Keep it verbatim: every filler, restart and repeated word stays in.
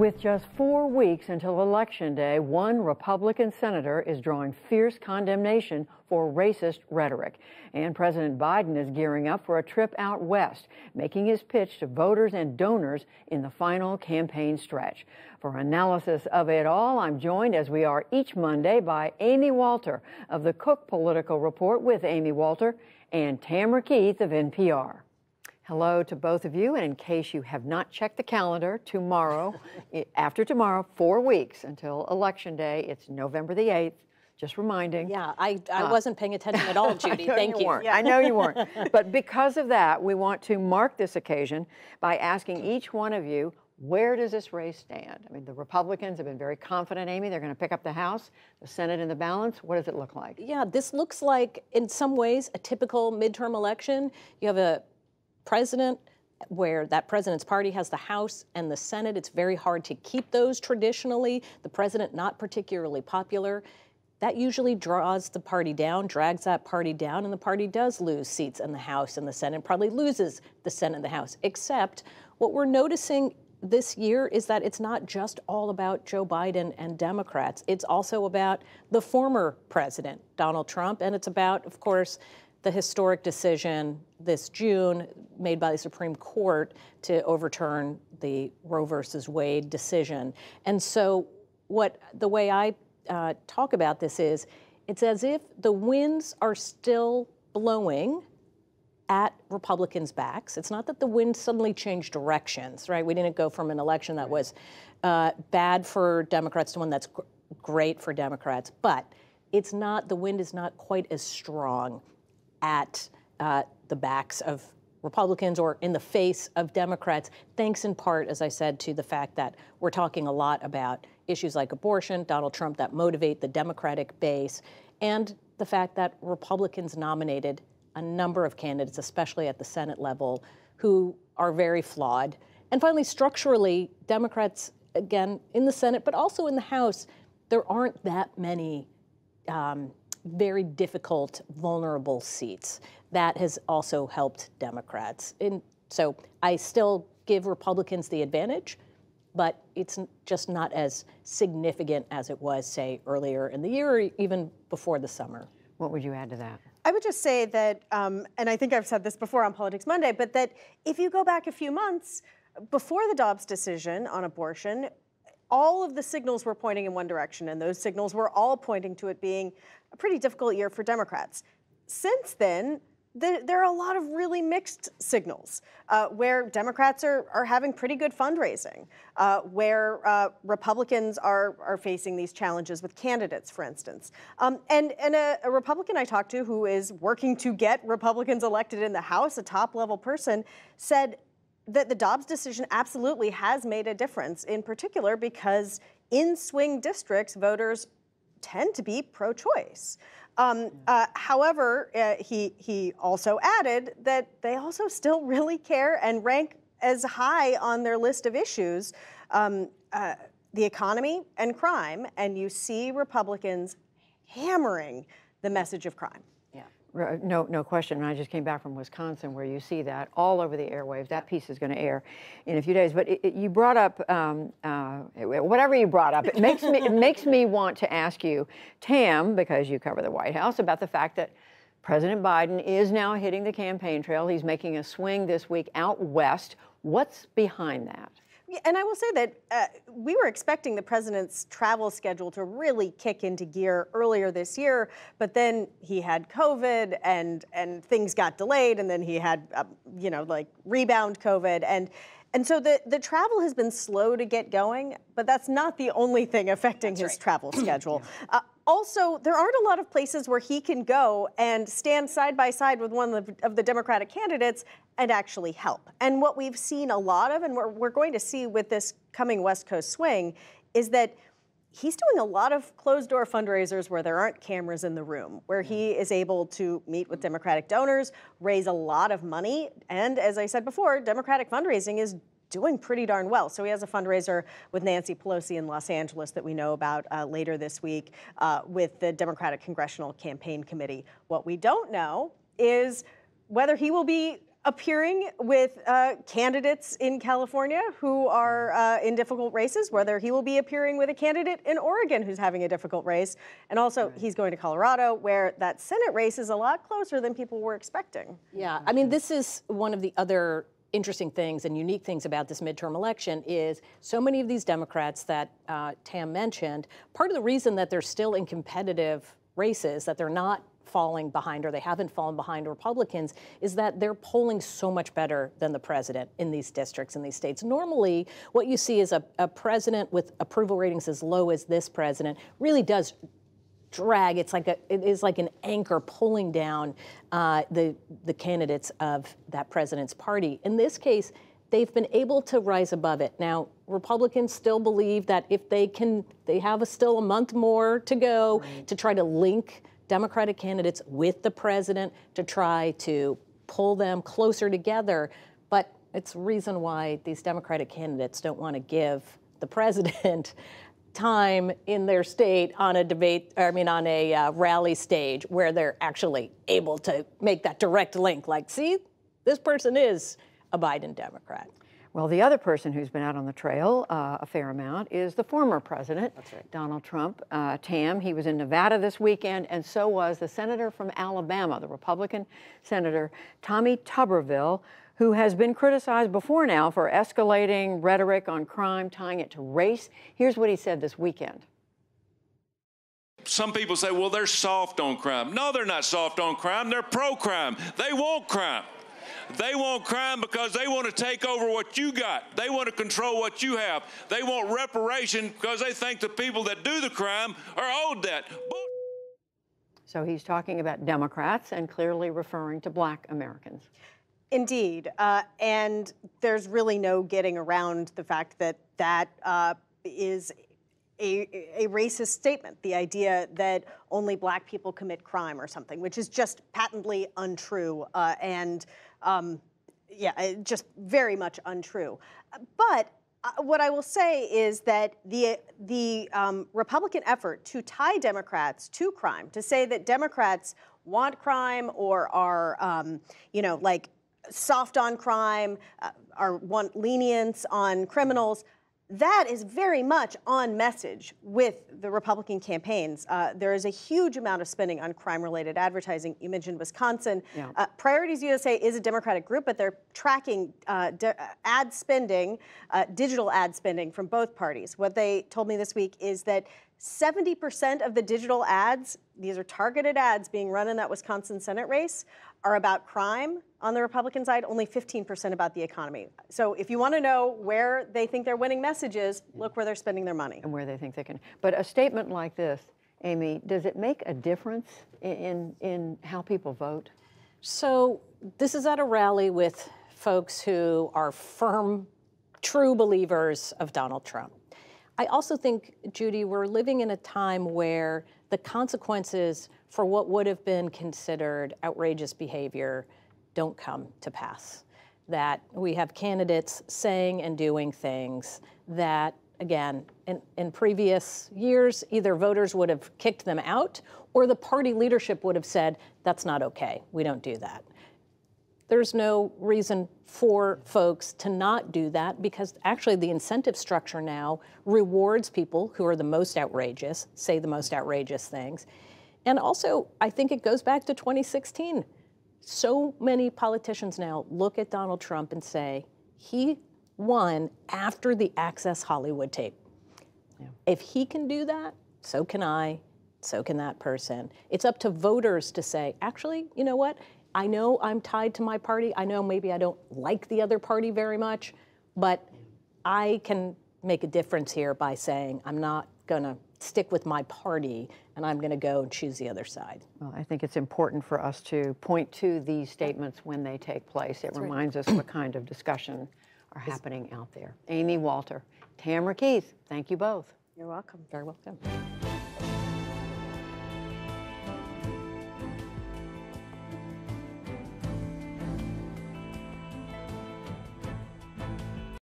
With just four weeks until Election Day, one Republican senator is drawing fierce condemnation for racist rhetoric. And President Biden is gearing up for a trip out west, making his pitch to voters and donors in the final campaign stretch. For analysis of it all, I'm joined, as we are each Monday, by Amy Walter of the Cook Political Report with Amy Walter and Tamara Keith of N P R. Hello to both of you, and in case you have not checked the calendar, tomorrow, after tomorrow, four weeks until Election Day, it's November the eighth, just reminding. Yeah, I, I uh, wasn't paying attention at all, Judy, thank you. you. Weren't. Yeah. I know you weren't, but because of that, we want to mark this occasion by asking each one of you, where does this race stand? I mean, the Republicans have been very confident, Amy. They're going to pick up the House, the Senate in the balance. What does it look like? Yeah, this looks like, in some ways, a typical midterm election. You have a president where that president's party has the House and the Senate. It's very hard to keep those traditionally. The president not particularly popular. That usually draws the party down, drags that party down, and the party does lose seats in the House and the Senate, probably loses the Senate and the House. Except what we're noticing this year is that it's not just all about Joe Biden and Democrats. It's also about the former president, Donald Trump, and it's about, of course, the historic decision this June made by the Supreme Court to overturn the Roe versus Wade decision. And so what the way I uh, talk about this is, it's as if the winds are still blowing at Republicans' backs. It's not that the wind suddenly changed directions, right? We didn't go from an election that was uh, bad for Democrats to one that's gr- great for Democrats, but it's not, the wind is not quite as strong at uh, the backs of Republicans or in the face of Democrats, thanks in part, as I said, to the fact that we're talking a lot about issues like abortion, Donald Trump, that motivate the Democratic base, and the fact that Republicans nominated a number of candidates, especially at the Senate level, who are very flawed. And finally, structurally, Democrats, again, in the Senate, but also in the House, there aren't that many um, very difficult, vulnerable seats. That has also helped Democrats. And so I still give Republicans the advantage, but it's just not as significant as it was, say, earlier in the year or even before the summer. What would you add to that? I would just say that, um, and I think I've said this before on Politics Monday, but that if you go back a few months, before the Dobbs decision on abortion, all of the signals were pointing in one direction, and those signals were all pointing to it being a pretty difficult year for Democrats. Since then, the, there are a lot of really mixed signals, uh, where Democrats are, are having pretty good fundraising, uh, where uh, Republicans are, are facing these challenges with candidates, for instance. Um, and and a, a Republican I talked to who is working to get Republicans elected in the House, a top-level person, said that the Dobbs decision absolutely has made a difference, in particular because in swing districts, voters tend to be pro-choice. Um, uh, however, uh, he, he also added that they also still really care and rank as high on their list of issues, um, uh, the economy and crime, and you see Republicans hammering the message of crime. No, no question. And I just came back from Wisconsin, where you see that all over the airwaves. That piece is going to air in a few days. But it, it, you brought up um, uh, whatever you brought up. It makes me it makes me want to ask you, Tam, because you cover the White House, about the fact that President Biden is now hitting the campaign trail. He's making a swing this week out west. What's behind that? And I will say that uh, we were expecting the president's travel schedule to really kick into gear earlier this year, but then he had COVID and and things got delayed, and then he had, uh, you know, like rebound COVID. And and so the, the travel has been slow to get going, but that's not the only thing affecting that's his right. travel schedule. Yeah. Uh, also, there aren't a lot of places where he can go and stand side by side with one of the, of the Democratic candidates and actually help. And what we've seen a lot of, and what we're going to see with this coming West Coast swing, is that he's doing a lot of closed-door fundraisers where there aren't cameras in the room, where he is able to meet with Democratic donors, raise a lot of money, and as I said before, Democratic fundraising is doing pretty darn well. So he has a fundraiser with Nancy Pelosi in Los Angeles that we know about uh, later this week, uh, with the Democratic Congressional Campaign Committee. What we don't know is whether he will be appearing with uh, candidates in California who are uh, in difficult races, whether he will be appearing with a candidate in Oregon who's having a difficult race. And also, right. he's going to Colorado, where that Senate race is a lot closer than people were expecting. Yeah, I mean, this is one of the other interesting things and unique things about this midterm election is so many of these Democrats that uh, Tam mentioned, part of the reason that they're still in competitive races, that they're not falling behind or they haven't fallen behind Republicans, is that they're polling so much better than the president in these districts, in these states. Normally, what you see is a, a president with approval ratings as low as this president really does drag. It's like a, it is like an anchor pulling down uh, the, the candidates of that president's party. In this case, they've been able to rise above it. Now, Republicans still believe that if they can, they have a, still a month more to go right. to try to link Democratic candidates with the president to try to pull them closer together. But it's the reason why these Democratic candidates don't want to give the president time in their state on a debate, I mean, on a uh, rally stage where they're actually able to make that direct link. Like, see, this person is a Biden Democrat. Well, the other person who's been out on the trail uh, a fair amount is the former president, That's right. Donald Trump. Uh, Tam, he was in Nevada this weekend, and so was the senator from Alabama, the Republican senator, Tommy Tuberville, who has been criticized before now for escalating rhetoric on crime, tying it to race. Here's what he said this weekend. Some people say, well, they're soft on crime. No, they're not soft on crime. They're pro-crime. They want crime. They want crime because they want to take over what you got. They want to control what you have. They want reparation because they think the people that do the crime are owed that. So he's talking about Democrats and clearly referring to black Americans. Indeed. Uh, and there's really no getting around the fact that that uh, is A, a racist statement, the idea that only black people commit crime or something, which is just patently untrue uh, and, um, yeah, just very much untrue. But uh, what I will say is that the, the um, Republican effort to tie Democrats to crime, to say that Democrats want crime or are, um, you know, like soft on crime, uh, or want lenience on criminals, that is very much on message with the Republican campaigns. Uh, there is a huge amount of spending on crime-related advertising. You mentioned Wisconsin. Yeah. Uh, Priorities U S A is a Democratic group, but they're tracking uh, ad spending, uh, digital ad spending from both parties. What they told me this week is that seventy percent of the digital ads, these are targeted ads being run in that Wisconsin Senate race, are about crime on the Republican side, only fifteen percent about the economy. So if you want to know where they think their winning message is, look where they're spending their money. And where they think they can. But a statement like this, Amy, does it make a difference in, in how people vote? So this is at a rally with folks who are firm, true believers of Donald Trump. I also think, Judy, we're living in a time where the consequences for what would have been considered outrageous behavior don't come to pass. That we have candidates saying and doing things that, again, in, in previous years, either voters would have kicked them out or the party leadership would have said, that's not okay, we don't do that. There's no reason for folks to not do that because actually the incentive structure now rewards people who are the most outrageous, say the most outrageous things. And also, I think it goes back to twenty sixteen. So many politicians now look at Donald Trump and say, he won after the Access Hollywood tape. Yeah. If he can do that, so can I, so can that person. It's up to voters to say, actually, you know what? I know I'm tied to my party. I know maybe I don't like the other party very much, but I can make a difference here by saying I'm not going to stick with my party and I'm going to go and choose the other side. Well, I think it's important for us to point to these statements when they take place. It That's reminds right. us what kind of discussion are happening out there. Amy Walter, Tamara Keith, thank you both. You're welcome. Very welcome.